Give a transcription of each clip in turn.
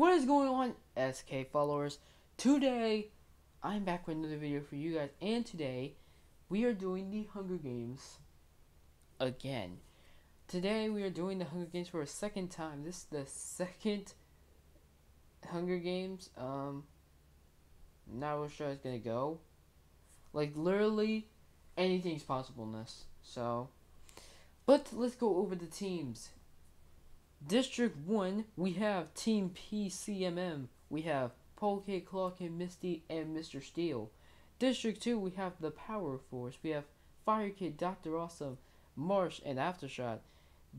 What is going on, SK followers? Today, I'm back with another video for you guys, and today, we are doing the Hunger Games again. Today, we are doing the Hunger Games for a second time. This is the second Hunger Games. Not really sure how it's gonna go. Like, literally, anything's possible in this. So, but let's go over the teams. District 1, we have Team PCMM. We have Polkit, Clock, and Misty, and Mr. Steel. District 2, we have the Power Force. We have Fire Kid, Dr. Awesome, Marsh, and Aftershot.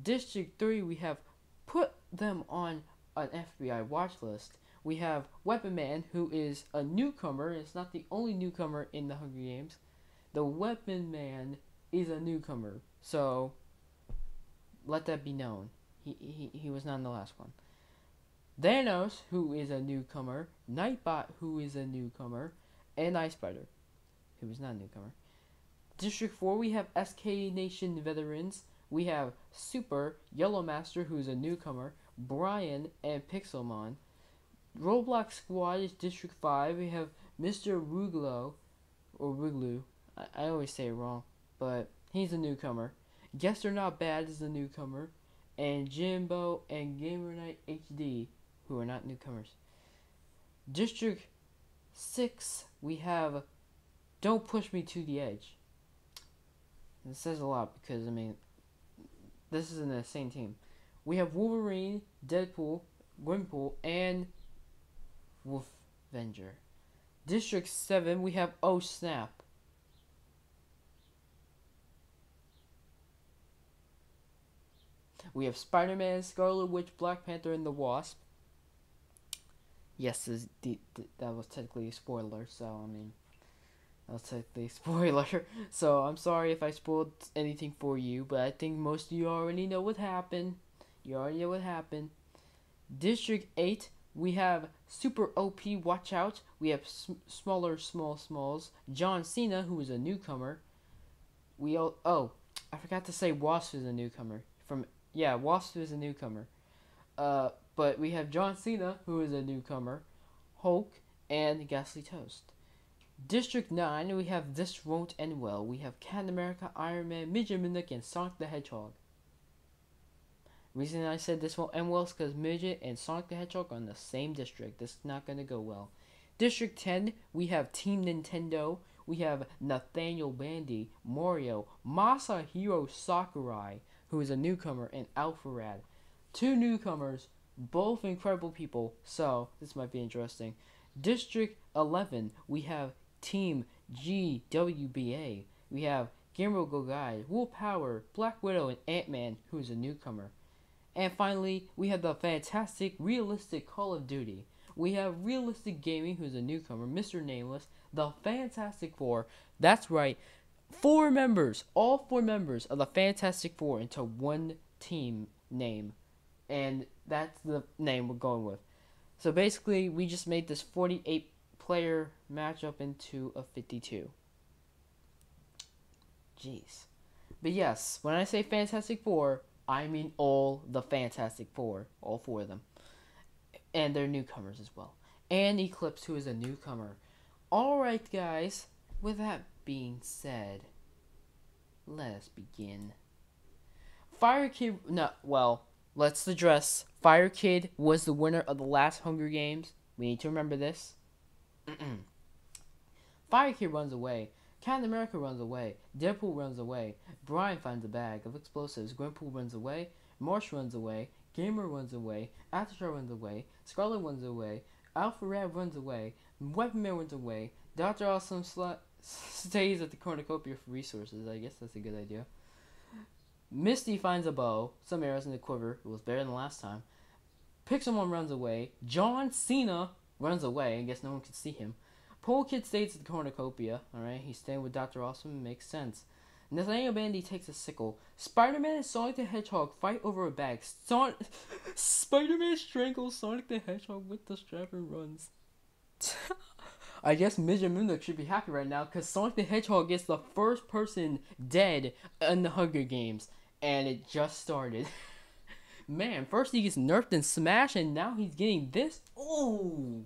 District 3, we have put them on an FBI watch list. We have Weapon Man, who is a newcomer. It's not the only newcomer in the Hunger Games. The Weapon Man is a newcomer. So, let that be known. He was not in the last one. Thanos, who is a newcomer. Nightbot, who is a newcomer. And Ice Spider, who is not a newcomer. District 4, we have SK Nation Veterans. We have Super, Yellow Master, who is a newcomer. Brian, and Pixelmon. Roblox Squad is District 5. We have Mr. Ruglo, or Ruglu. I always say it wrong, but he's a newcomer. Guess They're Not Bad is a newcomer. And Jimbo and Gamer Knight HD, who are not newcomers. District 6, we have Don't Push Me to the Edge. This says a lot because, I mean, this is an insane team. We have Wolverine, Deadpool, Gwenpool, and Wolfvenger. District 7, we have Oh Snap. We have Spider-Man, Scarlet Witch, Black Panther, and the Wasp. Yes, that was technically a spoiler, so, I mean, that was technically a spoiler. So, I'm sorry if I spoiled anything for you, but I think most of you already know what happened. You already know what happened. District 8, we have Super OP, Watch Out. We have Smalls, John Cena, who is a newcomer. Oh, I forgot to say Wasp is a newcomer. Yeah, Wasp is a newcomer. But we have John Cena, who is a newcomer, Hulk, and Ghastly Toast. District 9, we have This Won't End Well. We have Captain America, Iron Man, Midget Mimic, and Sonic the Hedgehog. Reason I said This Won't End Well is because Midget and Sonic the Hedgehog are in the same district. This is not going to go well. District 10, we have Team Nintendo. We have Nathaniel Bandy, Mario, Masahiro Sakurai, who is a newcomer, and Alpharad. Two newcomers, both incredible people, so this might be interesting. District 11, we have Team GWBA. We have Gamer Go Guide, Willpower, Black Widow, and Ant-Man, who is a newcomer. And finally, we have the fantastic, realistic Call of Duty. We have Realistic Gaming, who is a newcomer, Mr. Nameless, the Fantastic Four, that's right, four members, all four members of the Fantastic Four into one team name, and that's the name we're going with. So basically, we just made this 48-player matchup into a 52. Jeez. But yes, when I say Fantastic Four, I mean all the Fantastic Four, all four of them, and they're newcomers as well, and Eclipse, who is a newcomer. Alright guys, with that being said, let us begin. Fire Kid, let's address, Fire Kid was the winner of the last Hunger Games. We need to remember this. Fire Kid runs away. Captain America runs away. Deadpool runs away. Brian finds a bag of explosives. Gwenpool runs away. Marsh runs away. Gamer runs away. Aftershock runs away. Scarlet runs away. Alpharad runs away. Weapon Man runs away. Dr. Awesome stays at the cornucopia for resources. I guess that's a good idea. Misty finds a bow, some arrows in the quiver. It was better than the last time. Pixelmon runs away. John Cena runs away. I guess no one can see him. Polkit stays at the cornucopia. Alright, he's staying with Dr. Awesome. It makes sense. Nathaniel Bandy takes a sickle. Spider-Man and Sonic the Hedgehog fight over a bag. Spider-Man strangles Sonic the Hedgehog with the strap and runs. I guess Midget Mimic should be happy right now because Sonic the Hedgehog is the first person dead in the Hunger Games. And it just started. Man, first he gets nerfed and smashed, and now he's getting this. Oh,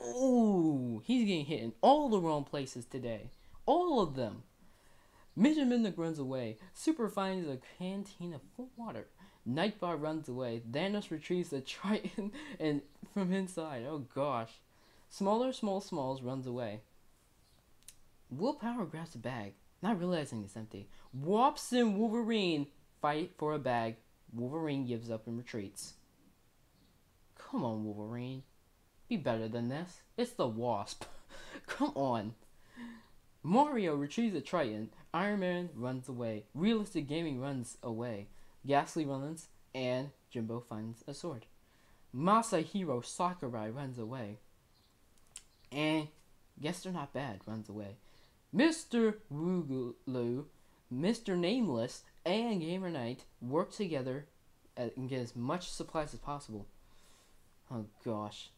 oh, he's getting hit in all the wrong places today. All of them. Midget runs away. Super finds a canteen full of water. Nightbot runs away. Thanos retrieves the Triton and from inside. Oh gosh. Smalls runs away. Willpower grabs a bag, not realizing it's empty. Wops and Wolverine fight for a bag. Wolverine gives up and retreats. Come on, Wolverine. Be better than this. It's the Wasp. Come on. Mario retrieves a Triton. Iron Man runs away. Realistic Gaming runs away. Ghastly runs, and Jimbo finds a sword. Masahiro Sakurai runs away. And guess they're not bad runs away. Mr. Woogaloo, Mr. Nameless, and Gamer Knight work together and get as much supplies as possible. Oh gosh.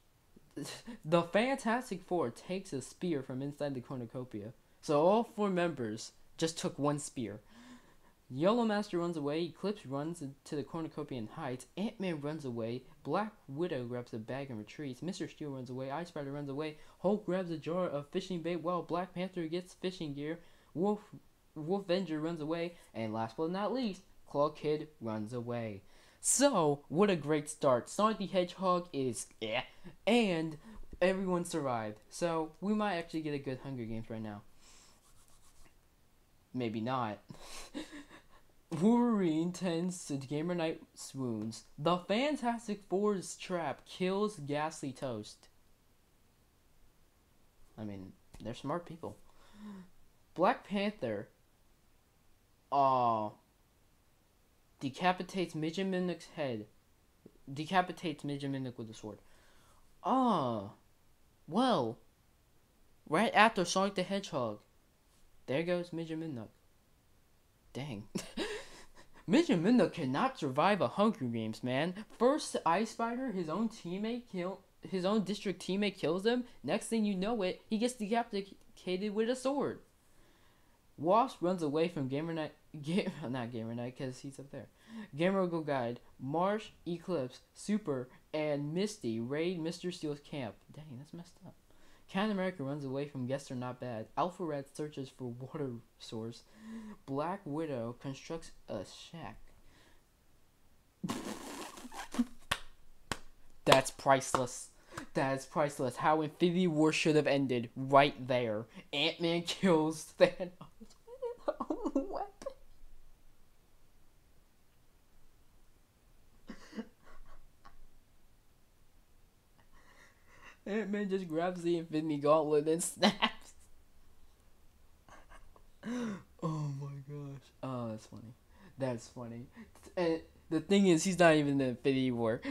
The Fantastic Four takes a spear from inside the cornucopia. So all four members just took one spear. Yellow Master runs away, Eclipse runs to the cornucopia and hides, Ant-Man runs away, Black Widow grabs a bag and retreats, Mr. Steel runs away, Ice Spider runs away, Hulk grabs a jar of fishing bait while Black Panther gets fishing gear, Wolfvenger runs away, and last but not least, Claw Kid runs away. So, what a great start. Sonic the Hedgehog is and everyone survived. So, we might actually get a good Hunger Games right now. Maybe not. Wolverine tends to Gamer Knight's wounds. The Fantastic Four's trap kills Ghastly Toast. I mean, they're smart people. Black Panther decapitates Midget Mimic's head. Decapitates Midget Mimic with a sword. Well, right after Sonic the Hedgehog, there goes Midget Mimic. Dang. Midget Mimik cannot survive a Hunger Games, man. First, Ice Spider, his own district teammate kills him. Next thing you know it, he gets decapitated with a sword. Wasp runs away from Gamer Knight, not Gamer Knight, because he's up there. Gamer Go Guide, Marsh, Eclipse, Super, and Misty raid Mr. Steel's camp. Dang, that's messed up. Captain America runs away from Guess They're Not Bad. Alpharad searches for water source. Black Widow constructs a shack. That's priceless. That is priceless. How Infinity War should have ended right there. Ant-Man kills Thanos with his own weapon. Ant-Man just grabs the Infinity Gauntlet and snaps. Oh my gosh. Oh, that's funny. That's funny. And the thing is, he's not even in the Infinity War.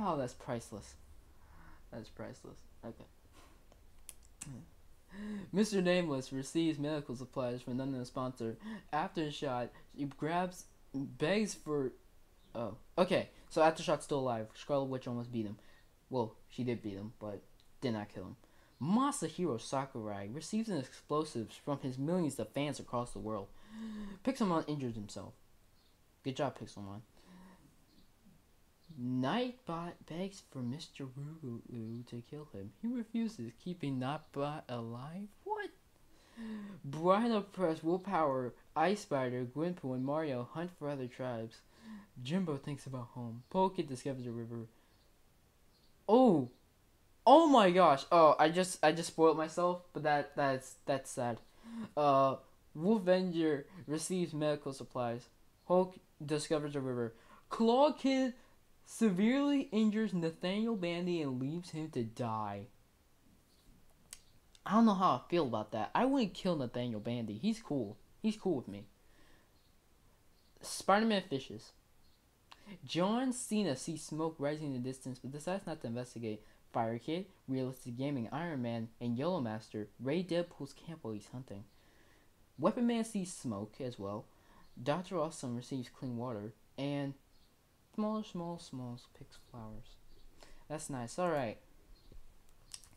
Oh, that's priceless. That's priceless. Okay. Mr. Nameless receives medical supplies from an unknown sponsor. After a shot, he begs for... Oh, okay. So Aftershot's still alive. Scarlet Witch almost beat him. Well, she did beat him, but did not kill him. Masahiro Sakurai receives an explosives from his millions of fans across the world. Pixelmon injures himself. Good job, Pixelmon. Nightbot begs for Mr. Woogaloo to kill him. He refuses, keeping Nightbot alive. What? Brian Oppress, Willpower, Ice Spider, Gwenpool, and Mario hunt for other tribes. Jimbo thinks about home. Pole Kid discovers a river. Oh! Oh my gosh! Oh, I just spoiled myself, but that's sad. Wolfvenger receives medical supplies. Hulk discovers a river. Claw Kid severely injures Nathaniel Bandy and leaves him to die. I don't know how I feel about that. I wouldn't kill Nathaniel Bandy. He's cool. He's cool with me. Spider-Man fishes. John Cena sees smoke rising in the distance but decides not to investigate. Fire Kid, Realistic Gaming, Iron Man, and Yellow Master raid Deadpool's camp while he's hunting. Weapon Man sees smoke as well. Dr. Awesome receives clean water. And Smalls picks flowers. That's nice. Alright.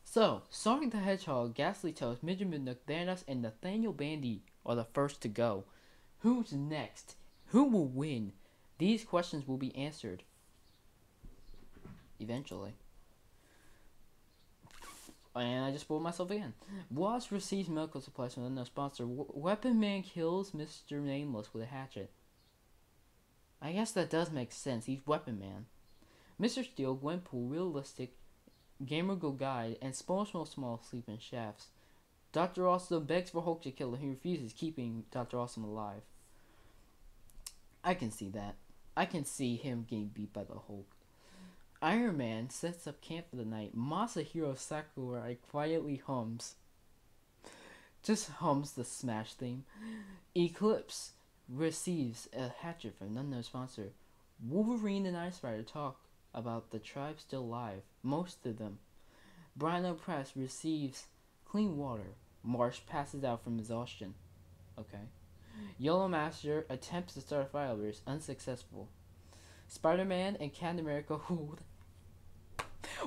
So, Sonic the Hedgehog, Ghastly Toast, Midget Mimik, Thanos, and Nathaniel Bandy are the first to go. Who's next? Who will win? These questions will be answered eventually. And I just spoiled myself again. Watts receives medical supplies from another sponsor. Weapon Man kills Mr. Nameless with a hatchet. I guess that does make sense. He's Weapon Man. Mr. Steel, Gwenpool, Realistic, Gamer Go Guide, and Small Sleeping Shafts. Dr. Awesome begs for Hulk to kill him. He refuses, keeping Dr. Awesome alive. I can see that. I can see him getting beat by the Hulk. Iron Man sets up camp for the night. Masahiro Sakurai quietly hums. Just hums the Smash theme. Eclipse receives a hatchet from an unknown sponsor. Wolverine and Iron Spider talk about the tribe still alive. Most of them. Brino Press receives clean water. Marsh passes out from exhaustion. Okay. Yellow Master attempts to start a fire, but is unsuccessful. Spider-Man and Captain America hold.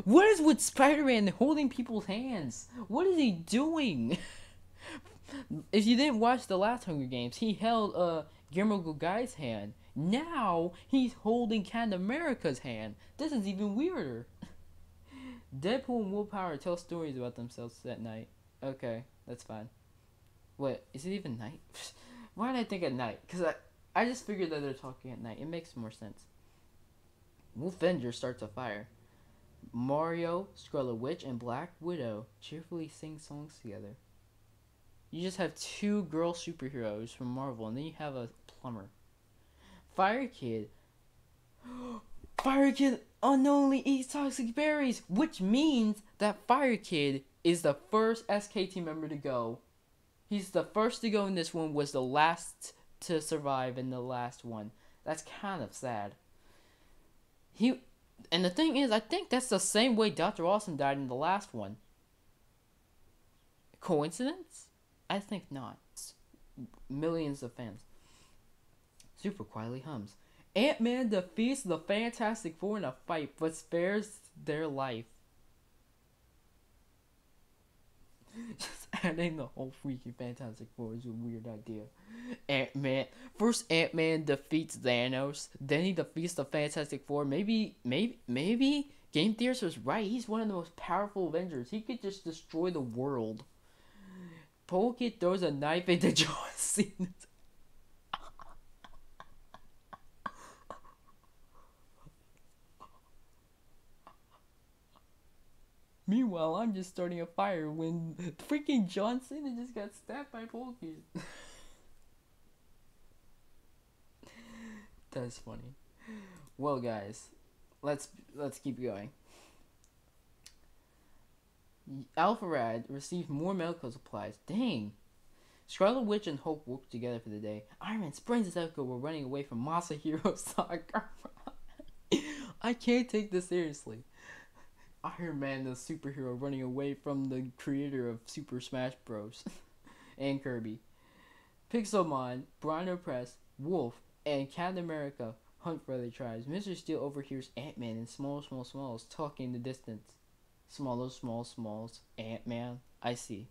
What is with Spider-Man holding people's hands? What is he doing? If you didn't watch the last Hunger Games, he held Guillermo del Toro's hand. Now he's holding Captain America's hand. This is even weirder. Deadpool and Willpower tell stories about themselves that night. Okay, that's fine. Wait, is it even night? Why did I think at night? Because I just figured that they're talking at night. It makes more sense. Wolfenger starts a fire. Mario, Scarlet Witch, and Black Widow cheerfully sing songs together. You just have two girl superheroes from Marvel, and then you have a plumber. Fire Kid. Fire Kid unknowingly eats toxic berries, which means that Fire Kid is the first SK team member to go. He's the first to go in this one, was the last to survive in the last one. That's kind of sad. And the thing is, I think that's the same way Dr. Awesome died in the last one. Coincidence? I think not. Millions of fans. Super quietly hums. Ant-Man defeats the Fantastic Four in a fight, but spares their life. Just adding the whole freaking Fantastic Four is a weird idea. Ant-Man. First Ant-Man defeats Thanos. Then he defeats the Fantastic Four. Maybe Game Theorist was right. He's one of the most powerful Avengers. He could just destroy the world. Pole Kid throws a knife into John Cena. Meanwhile, I'm just starting a fire when freaking John Cena just got stabbed by Pole Kid. That's funny. Well, guys, let's keep going. Alpharad received more medical supplies. Dang. Scarlet Witch and Hulk work together for the day. Iron Man springs his echo while running away from Masahiro Sakurai. I can't take this seriously. Iron Man, the superhero, running away from the creator of Super Smash Bros. and Kirby. Pixelmon, Brino Press, Wolf, and Captain America hunt for other tribes. Mr. Steel overhears Ant-Man and Smalls talking in the distance. Smalls, Ant-Man. I see.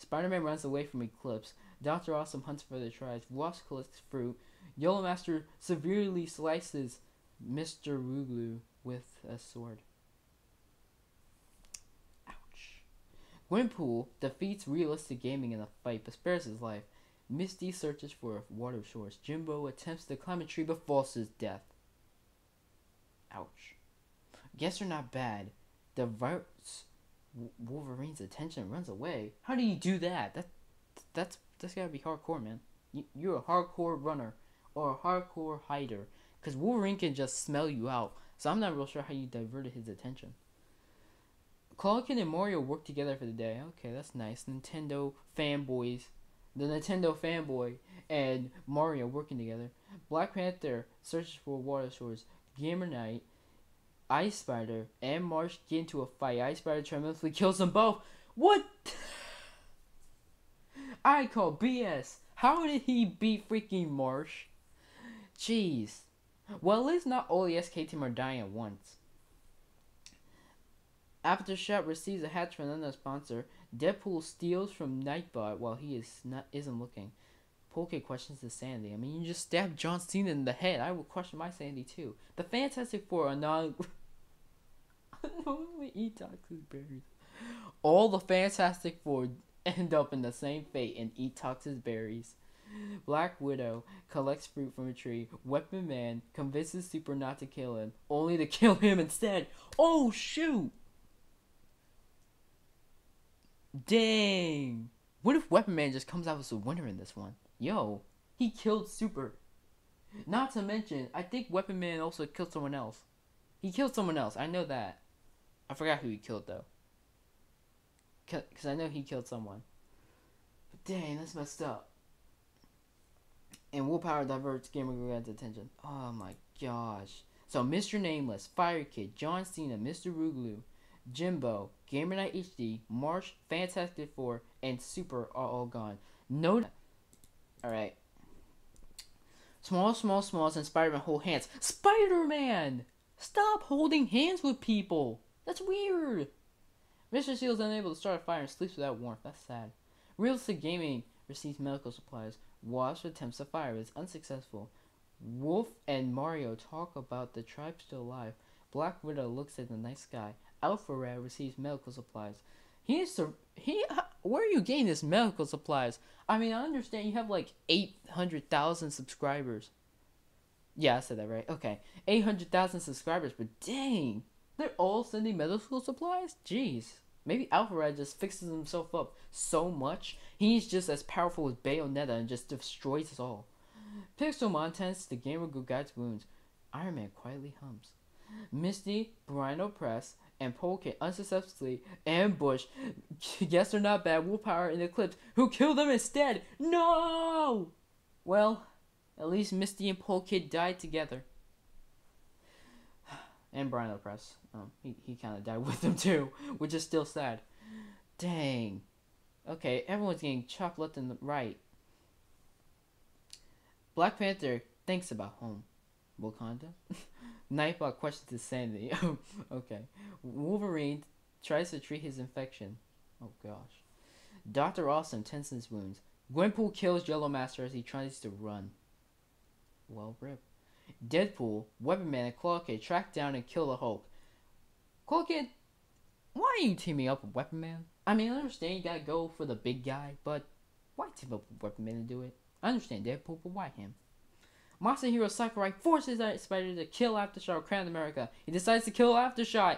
Spider-Man runs away from Eclipse. Dr. Awesome hunts for other tribes. Wasp collects fruit. Yellow Master severely slices Mr. Ruglu with a sword. Gwenpool defeats Realistic Gaming in a fight, but spares his life. Misty searches for a water source. Jimbo attempts to climb a tree, but falls to his death. Ouch. Guess they're not bad. Diverts Wolverine's attention and runs away. How do you do that? That's gotta be hardcore, man. You're a hardcore runner or a hardcore hider, because Wolverine can just smell you out. So I'm not real sure how you diverted his attention. Clark Kent and Mario work together for the day. Okay, that's nice. Nintendo fanboys. The Nintendo fanboy and Mario working together. Black Panther searches for water source. Gamer Knight, Ice Spider, and Marsh get into a fight. Ice Spider triumphantly kills them both. What? I call BS. How did he beat freaking Marsh? Jeez. Well, at least not all the SK team are dying at once. Aftershock receives a hatch from another sponsor. Deadpool steals from Nightbot while he isn't looking. Polka questions the sanity. I mean, you just stabbed John Cena in the head. I would question my sanity too. The Fantastic Four are not. I only eat toxic berries. All the Fantastic Four end up in the same fate and eat toxic berries. Black Widow collects fruit from a tree. Weapon Man convinces Super not to kill him, only to kill him instead. Oh shoot! Dang! What if Weapon Man just comes out as a winner in this one? Yo, he killed Super. Not to mention, I think Weapon Man also killed someone else. He killed someone else, I know that. I forgot who he killed though. Because I know he killed someone. But dang, that's messed up. And willpower diverts Gamergrad's attention. Oh my gosh. So Mr. Nameless, Fire Kid, John Cena, Mr. Ruglu, Jimbo, Gamer Knight HD, Marsh, Fantastic Four, and Super are all gone. No. Alright. Smalls and Spider-Man hold hands. Spider-Man! Stop holding hands with people! That's weird! Mr. Seal is unable to start a fire and sleeps without warmth. That's sad. Realistic Gaming receives medical supplies. Wasp attempts a fire, but is unsuccessful. Wolf and Mario talk about the tribe still alive. Black Widow looks at the night sky. Alpharad receives medical supplies. Where are you getting this medical supplies? I mean, I understand you have like 800,000 subscribers. Yeah, I said that right. Okay, 800,000 subscribers, but dang, they're all sending medical supplies? Jeez. Maybe Alpharad just fixes himself up so much, he's just as powerful as Bayonetta and just destroys us all. Pixelmon tends the Gamer Goo Guide's wounds. Iron Man quietly hums. Misty, Brino Press, and Polka unsuccessfully ambush. Guess they're not bad. Willpower and Eclipse, who killed them instead. No! Well, at least Misty and Polka died together. And Brino Press. He kind of died with them too, which is still sad. Dang. Okay, everyone's getting chopped left and right. Black Panther thinks about home. Wakanda? Nightbot questions his sanity. Okay. Wolverine tries to treat his infection. Oh gosh. Dr. Awesome tends his wounds. Gwenpool kills Yellow Master as he tries to run. Well, rip. Deadpool, Weapon Man, and Clawkid track down and kill the Hulk. Clawkid, why are you teaming up with Weapon Man? I mean, I understand you gotta go for the big guy, but why team up with Weapon Man to do it? I understand Deadpool, but why him? Masahiro Sakurai forces Spider to kill Aftershock of Crown America. He decides to kill Aftershock.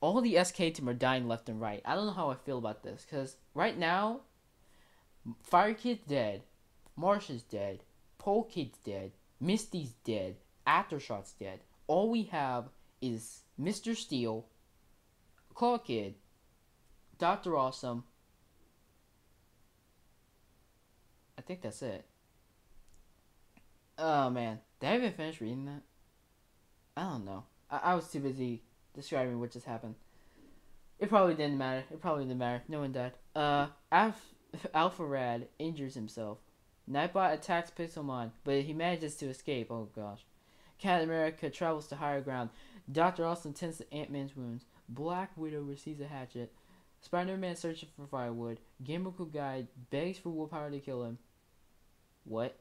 All the SK team are dying left and right. I don't know how I feel about this, because right now, Fire Kid's dead. Marsh is dead, Polkid's dead, Misty's dead, Aftershock's dead. All we have is Mr. Steel, Clawkid, Dr. Awesome. I think that's it. Oh man, did I even finish reading that? I don't know. I was too busy describing what just happened. It probably didn't matter. It probably didn't matter. No one died. Alpharad injures himself. Nightbot attacks Pixelmon, but he manages to escape. Oh gosh. Cat America travels to higher ground. Dr. Austin tends to Ant-Man's wounds. Black Widow receives a hatchet. Spider-Man searches for firewood. Gamer Goo Guide begs for willpower to kill him. What?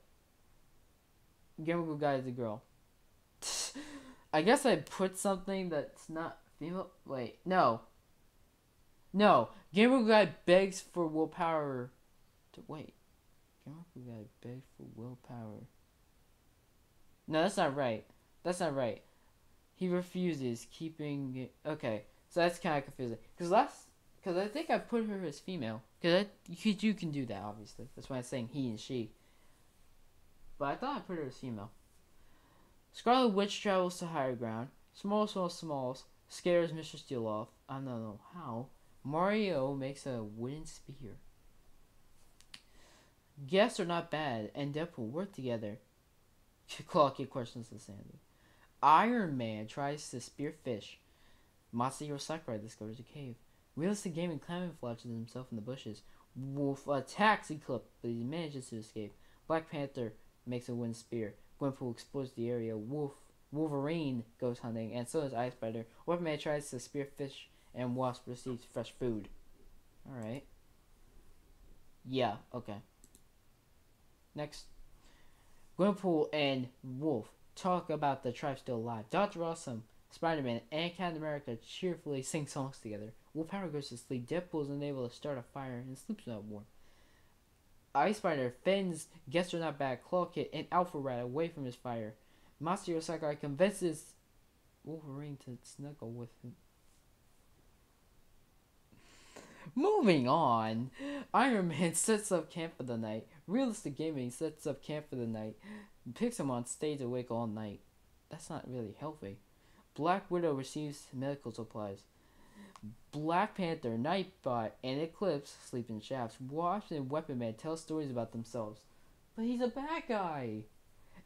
Gamer Goo Guide is a girl. I guess I put something that's not female. Wait, no. No. Gamer Goo Guide begs for willpower to wait. We gotta beg for willpower. No, that's not right. That's not right. He refuses keeping it. Okay, so that's kind of confusing. Cause I think I put her as female. Cause you can do that obviously. That's why I'm saying he and she. But I thought I put her as female. Scarlet Witch travels to higher ground. Smalls scares Mr. Steel off. I don't know how. Mario makes a wooden spear. Guests are not bad, and Deadpool work together. Clawkid questions the sanity. Iron Man tries to spear fish. Masahiro Sakurai discovers a cave. Realistic Gaming camouflages himself in the bushes. Wolf attacks Eclipse, but he manages to escape. Black Panther makes a wind spear. Gwenpool explores the area. Wolverine goes hunting, and so does Ice Spider. Weapon Man tries to spear fish, and Wasp receives fresh food. Alright. Yeah, okay. Next. Gwenpool and Wolf talk about the tribe still alive. Dr. Awesome, Spider-Man, and Captain America cheerfully sing songs together. Willpower goes to sleep. Deadpool is unable to start a fire and sleeps without warmth. Ice Spider fends Gestronaut Bad, Claw Kid, and Alpharad away from his fire. Masahiro Sakurai convinces Wolverine to snuggle with him. Moving on, Iron Man sets up camp for the night. Realistic Gaming sets up camp for the night. Pixelmon stays awake all night. That's not really healthy. Black Widow receives medical supplies. Black Panther, Nightbot, and Eclipse sleep in shafts. Wasp and Weapon Man tell stories about themselves. But he's a bad guy!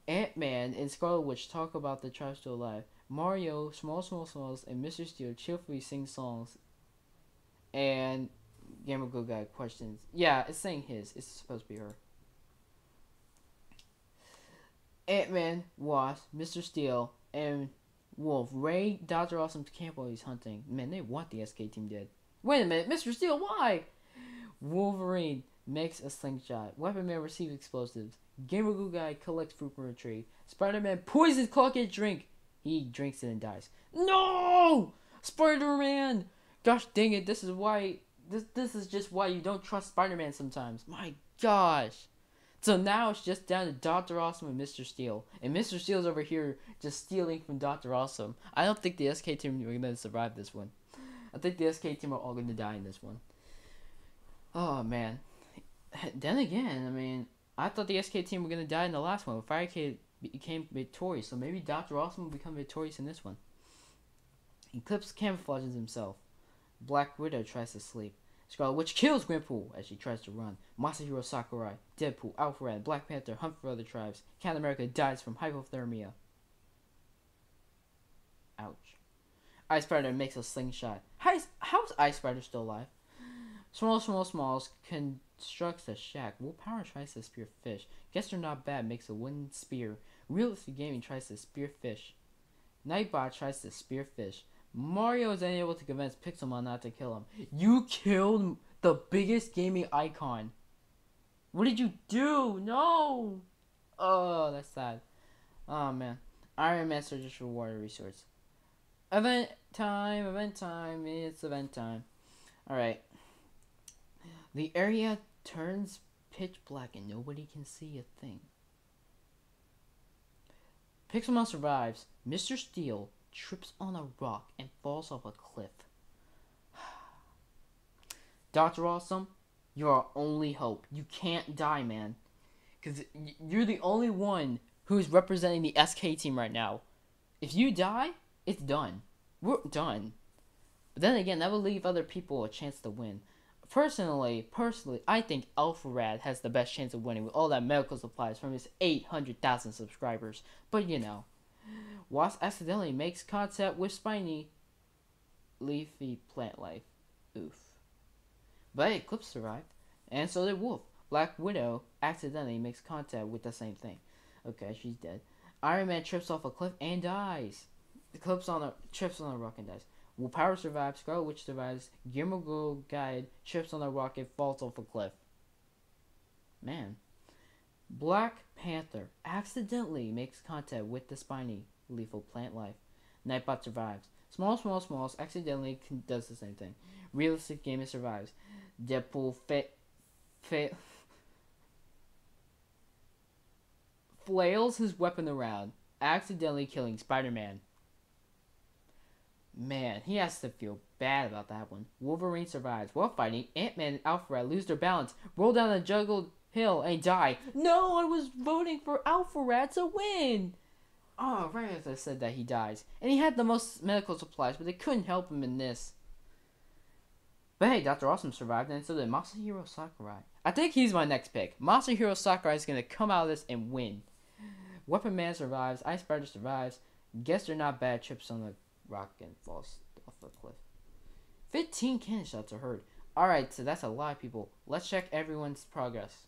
Ant-Man and Scarlet Witch talk about the tribe still alive. Mario, Smalls, and Mr. Steel cheerfully sing songs. And Gamer Good Guy questions. Yeah, it's saying his. It's supposed to be her. Ant-Man, Wasp, Mr. Steel, and Wolf raid Dr. Awesome's camp while he's hunting. Man, they want the SK team dead. Wait a minute, Mr. Steel, why? Wolverine makes a slingshot. Weapon Man receives explosives. Gamer Good Guy collects fruit from a tree. Spider-Man poisons Clark and drink. He drinks it and dies. No! Spider-Man! Gosh dang it, this is why... This is just why you don't trust Spider-Man sometimes. My gosh. So now it's just down to Dr. Awesome and Mr. Steel. And Mr. Steel's over here just stealing from Dr. Awesome. I don't think the SK team are going to survive this one. I think the SK team are all going to die in this one. Oh, man. Then again, I mean, I thought the SK team were going to die in the last one. Firecade became victorious. So maybe Dr. Awesome will become victorious in this one. Eclipse camouflages himself. Black Widow tries to sleep. Scarlet Witch kills Gwenpool as she tries to run. Masahiro Sakurai, Deadpool, Alpharad, Black Panther hunt for other tribes. Captain America dies from hypothermia. Ouch. Ice Spider makes a slingshot. How's Ice Spider still alive? Smalls constructs a shack. Willpower tries to spear fish. Gestronaut Bad makes a wooden spear. Realistic Gaming tries to spear fish. Nightbot tries to spear fish. Mario is unable to convince Pixelmon not to kill him. You killed the biggest gaming icon. What did you do? No! Oh, that's sad. Oh, man. Iron Man searches for water resource. Event time. It's event time. Alright. The area turns pitch black and nobody can see a thing. Pixelmon survives. Mr. Steel trips on a rock and falls off a cliff. Dr. Awesome, you're our only hope. You can't die, man. Because you're the only one who's representing the SK team right now. If you die, it's done. We're done. But then again, that will leave other people a chance to win. Personally, I think Alpharad has the best chance of winning with all that medical supplies from his 800,000 subscribers. But you know. Wasp accidentally makes contact with spiny, leafy plant life. Oof. But Eclipse survived, and so did Wolf. Black Widow accidentally makes contact with the same thing. Okay, she's dead. Iron Man trips off a cliff and dies. Eclipse trips on a rock and dies. Willpower survives. Scarlet Witch survives. Gimmergo Guide trips on a rock and falls off a cliff. Man. Black Panther accidentally makes contact with the spiny, lethal plant life. Nightbot survives. Smalls accidentally does the same thing. Realistic Gamer survives. Deadpool flails his weapon around, accidentally killing Spider-Man. Man, he has to feel bad about that one. Wolverine survives. While fighting, Ant-Man and Alpharad lose their balance, roll down a jungle hill and die. No, I was voting for Alpharad to win. Oh, right as I said that, he dies. And he had the most medical supplies, but they couldn't help him in this. But hey, Dr. Awesome survived, and so did Masahiro Sakurai. I think he's my next pick. Masahiro Sakurai is going to come out of this and win. Weapon Man survives. Ice Spider survives. Guess they're not bad. Trips on the rock and falls off the cliff. 15 cannon shots are heard. Alright, so that's a lot of people. Let's check everyone's progress.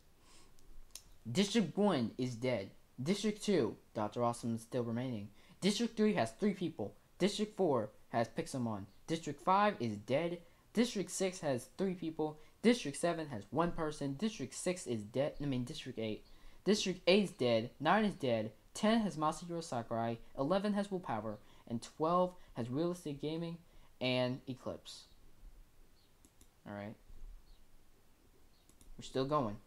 District 1 is dead. District 2, Dr. Awesome is still remaining. District 3 has 3 people. District 4 has Pixelmon. District 5 is dead. District 6 has 3 people. District 7 has one person. District 6 is dead. I mean, District 8. District 8 is dead. 9 is dead. 10 has Masahiro Sakurai. 11 has Willpower. And 12 has Realistic Gaming and Eclipse. Alright. We're still going.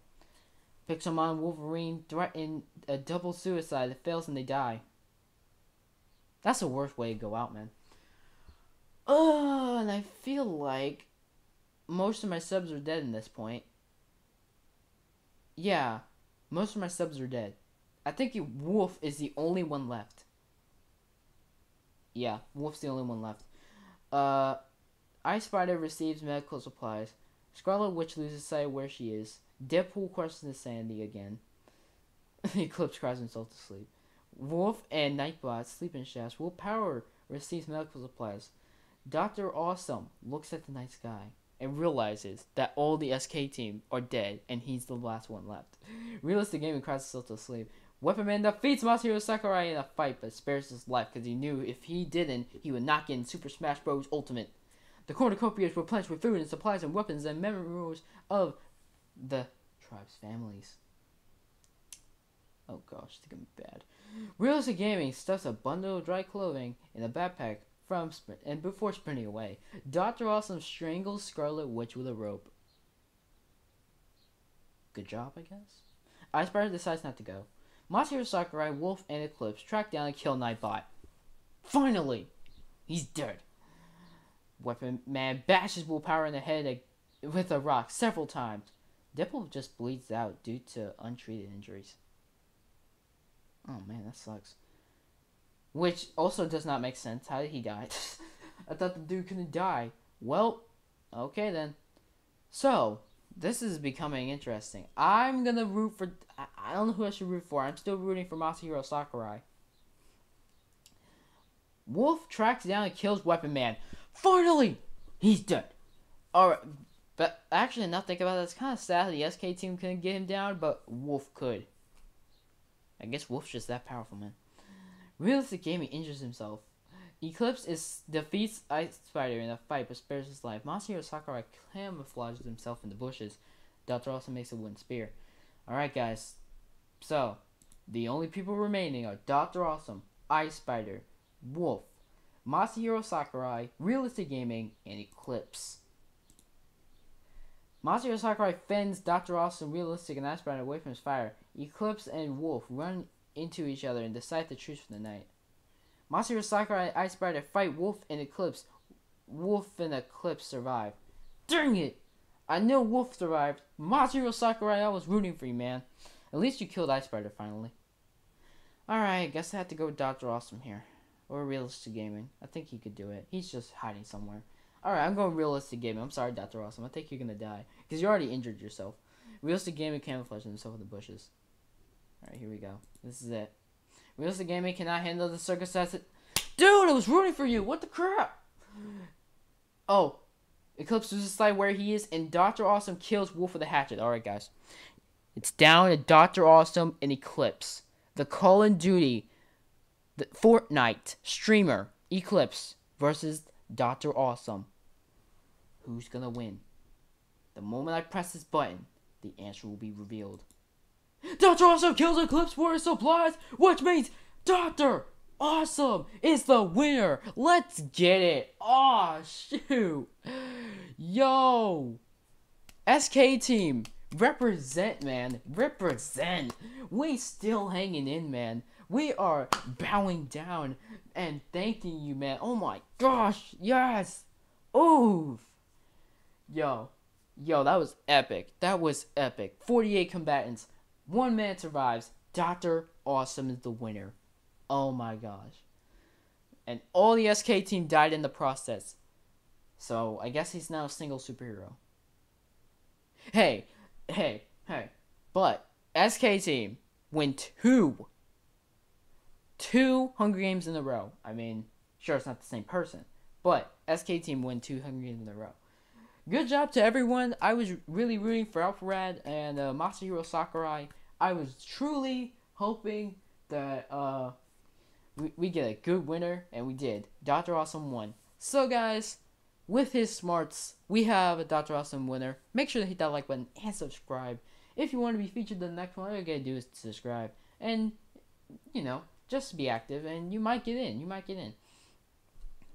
Pixelmon Wolverine threaten a double suicide that fails and they die. That's the worst way to go out, man. Oh, and I feel like most of my subs are dead in this point. Yeah, most of my subs are dead. I think Wolf is the only one left. Yeah, Wolf's the only one left. Ice Spider receives medical supplies. Scarlet Witch loses sight of where she is. Deadpool questions insanity again. Eclipse cries himself to sleep. Wolf and Nightbot sleep in shafts. Willpower receives medical supplies. Dr. Awesome looks at the night sky and realizes that all the SK team are dead and he's the last one left. Realistic Gaming cries himself to sleep. Weapon Man defeats Masahiro Sakurai in a fight but spares his life because he knew if he didn't, he would not get in Super Smash Bros. Ultimate. The cornucopia is replenished with food and supplies and weapons and memories of the tribe's families. Oh gosh, it's gonna be bad. Realistic Gaming stuffs a bundle of dry clothing in a backpack before sprinting away. Dr. Awesome strangles Scarlet Witch with a rope. Good job, I guess? Ice Spider decides not to go. Masahiro Sakurai, Wolf, and Eclipse track down and kill Nightbot. Finally! He's dead. Weapon Man bashes Willpower in the head with a rock several times. Deadpool just bleeds out due to untreated injuries. Oh man, that sucks. Which also does not make sense. How did he die? I thought the dude couldn't die. Well, okay then. So, this is becoming interesting. I'm gonna root for... I don't know who I should root for. I'm still rooting for Masahiro Sakurai. Wolf tracks down and kills Weapon Man. Finally! He's dead. Alright, but actually now think about it, it's kind of sad the SK team couldn't get him down, but Wolf could. I guess Wolf's just that powerful, man. Realistic Gaming injures himself. Eclipse defeats Ice Spider in a fight but spares his life. Masahiro Sakurai camouflages himself in the bushes. Dr. Awesome makes a wooden spear. Alright guys, so the only people remaining are Dr. Awesome, Ice Spider, Wolf, Masahiro Sakurai, Realistic Gaming, and Eclipse. Masahiro Sakurai fends Dr. Awesome, Realistic, and Ice Spider away from his fire. Eclipse and Wolf run into each other and decide the truce for the night. Masahiro Sakurai and Ice Spider fight Wolf and Eclipse. Wolf and Eclipse survive. Dang it! I know Wolf survived. Masahiro Sakurai, I was rooting for you, man. At least you killed Ice Spider finally. Alright, guess I have to go with Dr. Awesome here. Or Realistic Gaming. I think he could do it. He's just hiding somewhere. Alright, I'm going Realistic Gaming. I'm sorry, Dr. Awesome. I think you're gonna die. Because you already injured yourself. Realistic Gaming camouflages himself in the bushes. Alright, here we go. This is it. Realistic Gaming cannot handle the circumstances. Dude, I was rooting for you! What the crap? Oh. Eclipse loses sight where he is, and Dr. Awesome kills Wolf with a hatchet. Alright, guys. It's down to Dr. Awesome and Eclipse. The Call of Duty... The Fortnite streamer Eclipse versus Dr. Awesome. Who's gonna win? The moment I press this button, the answer will be revealed. Dr. Awesome kills Eclipse for his supplies, which means Dr. Awesome is the winner. Let's get it. Aw, shoot. Yo. SK team, represent, man. Represent. We still hanging in, man. We are bowing down and thanking you, man. Oh my gosh, yes. Oof. Yo, that was epic. 48 combatants, one man survives. Dr. Awesome is the winner. Oh my gosh. And all the SK team died in the process. So I guess he's not a single superhero. Hey. But SK team win two Hunger Games in a row. I mean, sure, it's not the same person, but SK team win 2 Hunger Games in a row. Good job to everyone. I was really rooting for Alpharad and Masahiro Sakurai. I was truly hoping that we get a good winner, and we did. Dr. Awesome won. So guys, with his smarts, we have Dr. Awesome winner. Make sure to hit that like button and subscribe. If you want to be featured in the next one, all you gotta do is subscribe. And, you know, just be active and you might get in.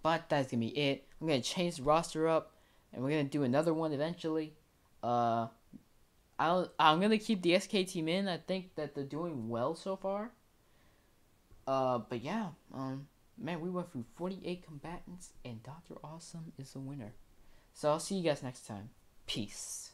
But that's gonna be it. I'm gonna change the roster up and we're gonna do another one eventually. I'm gonna keep the SK team in. I think that they're doing well so far. But yeah, man, we went through 48 combatants and Dr. Awesome is the winner. So I'll see you guys next time. Peace.